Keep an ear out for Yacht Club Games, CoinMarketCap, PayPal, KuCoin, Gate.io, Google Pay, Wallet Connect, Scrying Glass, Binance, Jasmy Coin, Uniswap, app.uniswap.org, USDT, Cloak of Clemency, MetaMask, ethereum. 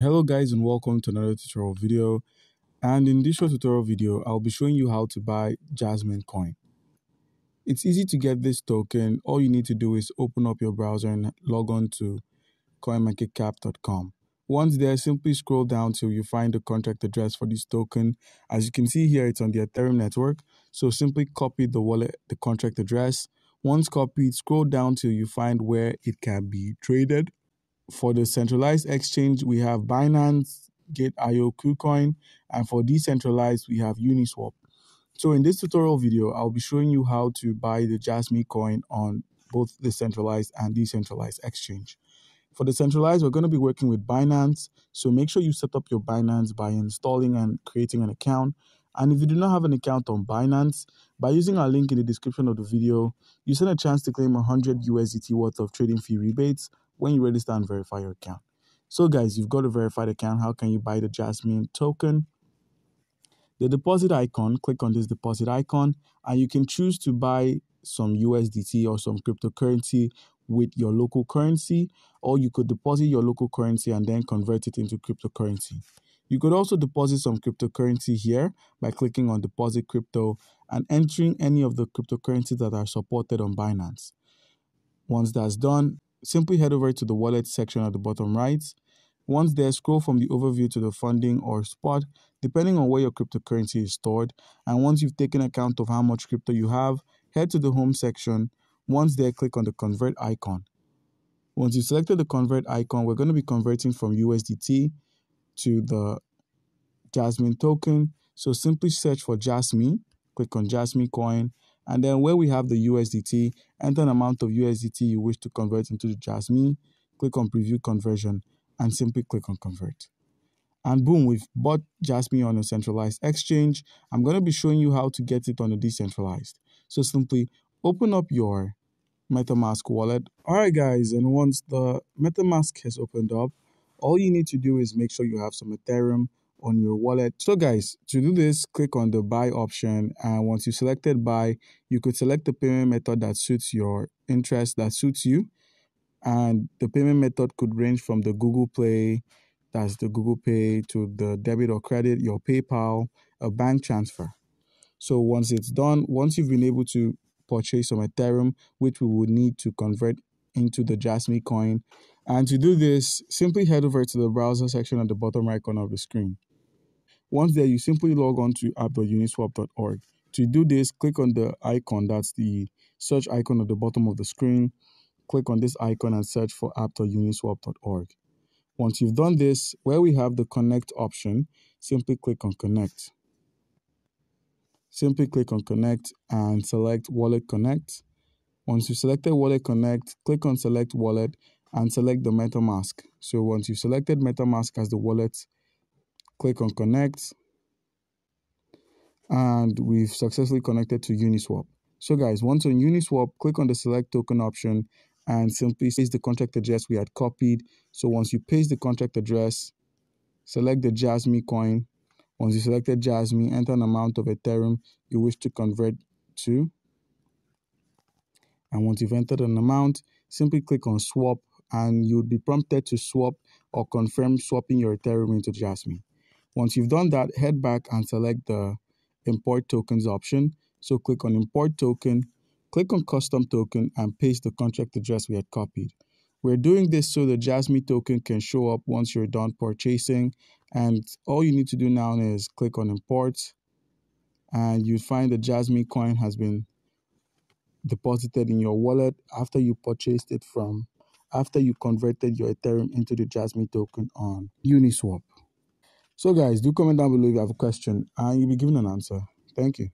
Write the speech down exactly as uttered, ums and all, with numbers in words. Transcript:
Hello guys, and welcome to another tutorial video. And in this short tutorial video, I'll be showing you how to buy Jasmy Coin. It's easy to get this token. All you need to do is open up your browser and log on to coin market cap dot com. Once there, simply scroll down till you find the contract address for this token. As you can see here, it's on the Ethereum network. So simply copy the wallet, the contract address. Once copied, scroll down till you find where it can be traded. For the centralized exchange, we have Binance, Gate dot i o, KuCoin, and for decentralized, we have Uniswap. So in this tutorial video, I'll be showing you how to buy the Jasmy Coin on both the centralized and decentralized exchange. For the centralized, we're going to be working with Binance, so make sure you set up your Binance by installing and creating an account. And if you do not have an account on Binance, by using our link in the description of the video, you stand a chance to claim one hundred U S D T worth of trading fee rebates when you register and verify your account. So guys, you've got a verified account. How can you buy the Jasmy token? The deposit icon, click on this deposit icon, and you can choose to buy some U S D T or some cryptocurrency with your local currency, or you could deposit your local currency and then convert it into cryptocurrency. You could also deposit some cryptocurrency here by clicking on deposit crypto and entering any of the cryptocurrencies that are supported on Binance. Once that's done, simply head over to the wallet section at the bottom right. Once there, scroll from the overview to the funding or spot, depending on where your cryptocurrency is stored. And once you've taken account of how much crypto you have, head to the home section. Once there, click on the convert icon. Once you've selected the convert icon, we're going to be converting from U S D T to the Jasmy token. So simply search for Jasmy, click on Jasmy Coin, and then where we have the U S D T, enter an amount of U S D T you wish to convert into the Jasmy, click on Preview Conversion, and simply click on Convert. And boom, we've bought Jasmy on a centralized exchange. I'm going to be showing you how to get it on a decentralized. So simply open up your MetaMask wallet. All right, guys, and once the MetaMask has opened up, all you need to do is make sure you have some Ethereum on your wallet. So guys, to do this, click on the buy option, and once you selected buy, you could select the payment method that suits your interest, that suits you. And the payment method could range from the Google Play, that's the Google Pay, to the debit or credit, your PayPal, a bank transfer. So once it's done, once you've been able to purchase some Ethereum, which we would need to convert into the Jasmy Coin. And to do this, simply head over to the browser section at the bottom right corner of the screen. Once there, you simply log on to app dot uniswap dot org. To do this, click on the icon, that's the search icon at the bottom of the screen. Click on this icon and search for app dot uniswap dot org. Once you've done this, where we have the connect option, simply click on connect. Simply click on connect and select Wallet Connect. Once you've selected Wallet Connect, click on select wallet and select the MetaMask. So once you've selected MetaMask as the wallet, click on connect, and we've successfully connected to Uniswap. So guys, once on Uniswap, click on the select token option and simply paste the contract address we had copied. So once you paste the contract address, select the Jasmy Coin. Once you selected Jasmy, enter an amount of Ethereum you wish to convert to. And once you've entered an amount, simply click on swap, and you'll be prompted to swap or confirm swapping your Ethereum into Jasmy. Once you've done that, head back and select the import tokens option. So click on import token, click on custom token, and paste the contract address we had copied. We're doing this so the Jasmy token can show up once you're done purchasing. And all you need to do now is click on import, and you find the Jasmy Coin has been deposited in your wallet after you purchased it from after you converted your Ethereum into the Jasmy token on Uniswap. So guys, do comment down below if you have a question, and you'll be given an answer. Thank you.